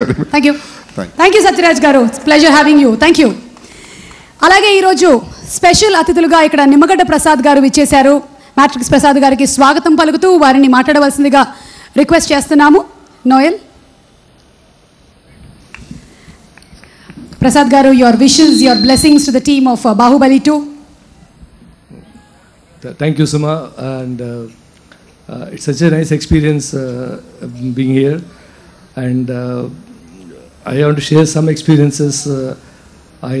Thank you. Thank you, Satyajit Garu. It's a pleasure having you. Thank you. అలాగే ఈ రోజు special అతిథులుగా ఇక్కడ నిమ్మగడ్డ ప్రసాద్ గారు విచ్చేశారు. మ్యాట్రిక్స్ ప్రసాద్ గారికి స్వాగతం పలుకుతూ వారిని మాట్లాడవలసిందిగా రిక్వెస్ట్ చేస్తున్నాము. నోయల్ ప్రసాద్ గారు, your wishes, your blessings to the team of Baahubali 2. Thank you, Suma, and it's such a nice experience being here, and I want to share some experiences I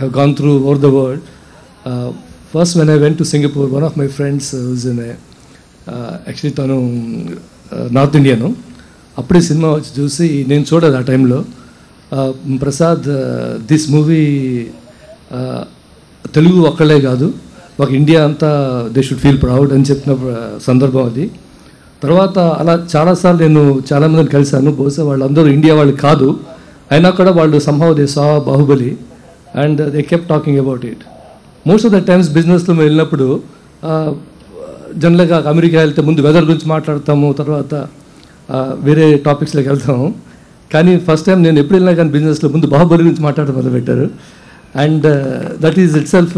have gone through over the world. First, when I went to Singapore, one of my friends was in a actually Tanu North Indian. No, apne cinema juicy name choda that time lo. Prasad, this movie Telugu akkale gaadu, but India anta they should feel proud and chepna Sandarbham adi. తర్వాత అలా చాలాసార్లు నేను చాలామందిని కలిశాను. బహుశా వాళ్ళందరూ India వాళ్ళు కాదు, అయినా కూడా వాళ్ళు somehow they saw Baahubali and they kept talking about it. Most of the times బిజినెస్లో మేము వెళ్ళినప్పుడు జనరల్గా అమెరికా వెళ్తే ముందు వెదర్ గురించి మాట్లాడతాము, తర్వాత వేరే టాపిక్స్లోకి వెళ్తాము. కానీ ఫస్ట్ టైం నేను ఎప్పుడు వెళ్ళినా కానీ బిజినెస్లో ముందు బాహుబలి గురించి మాట్లాడడం మొదలుపెట్టారు. And that is itself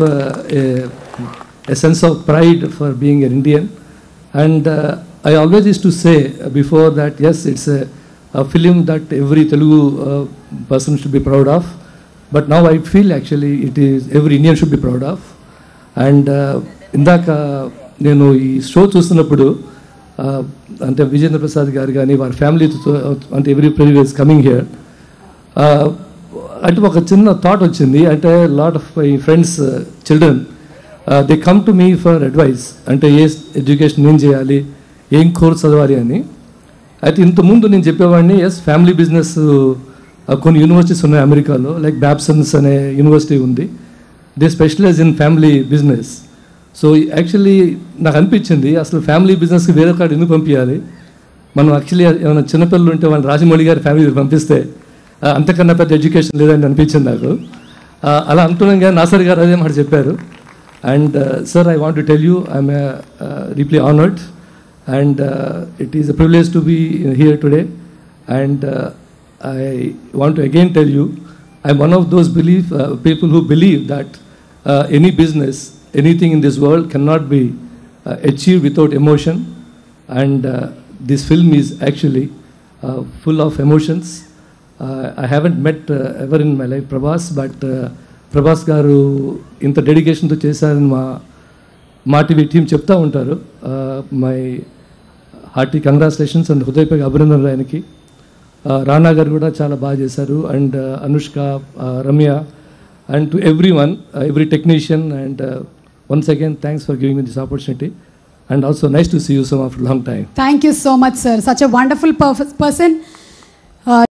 a sense of pride for being an Indian. And I always used to say before that, yes, it's a film that every Telugu person should be proud of, but now I feel actually it is every Indian should be proud of. And indaka nenu ee show chustunappudu ante Vijayendra Prasad garu gaani var family ante everybody is coming here, ante oka chinna thought ochindi. Ante a lot of my friends children they come to me for advice, ante yes education em cheyali, ఏం course చదవాలి అని. అయితే ఇంతకుముందు నేను చెప్పేవాడిని, as family business కొన్ని universities ఉన్నాయి అమెరికాలో, లైక్ బ్యాబ్సన్స్ అనే యూనివర్సిటీ ఉంది, they specialise in family business. So actually నాకు అనిపించింది అసలు ఫ్యామిలీ బిజినెస్కి వేరే కాడ ఎందుకు పంపించాలి మనం. యాక్చువల్లీ ఏమైనా చిన్నపిల్లలు ఉంటే వాళ్ళు రాజమౌళి గారి ఫ్యామిలీ పంపిస్తే అంతకన్నా పెద్ద ఎడ్యుకేషన్ లేదని అనిపించింది నాకు. అలా అంటున్నాం కానీ నాసర్ గారు అదే మాట చెప్పారు. And sir, I want to tell you I'm రీప్లీ honoured, and it is a privilege to be here today. And I want to again tell you, I am one of those people who believe that any business, anything in this world cannot be achieved without emotion. And this film is actually full of emotions. I haven't met ever in my life Prabhas, but Prabhas garu inta dedication tho chesaru మా TV team చెప్తా ఉంటారు. My hearty congratulations and హృదయపై అభినందనలు ఆయనకి. రానా గారు కూడా చాలా బాగా చేశారు, and Anushka, Ramya, and to everyone, every technician. And once again thanks for giving me this opportunity, and also nice to see you so much long time. Thank you so much sir, such a wonderful person.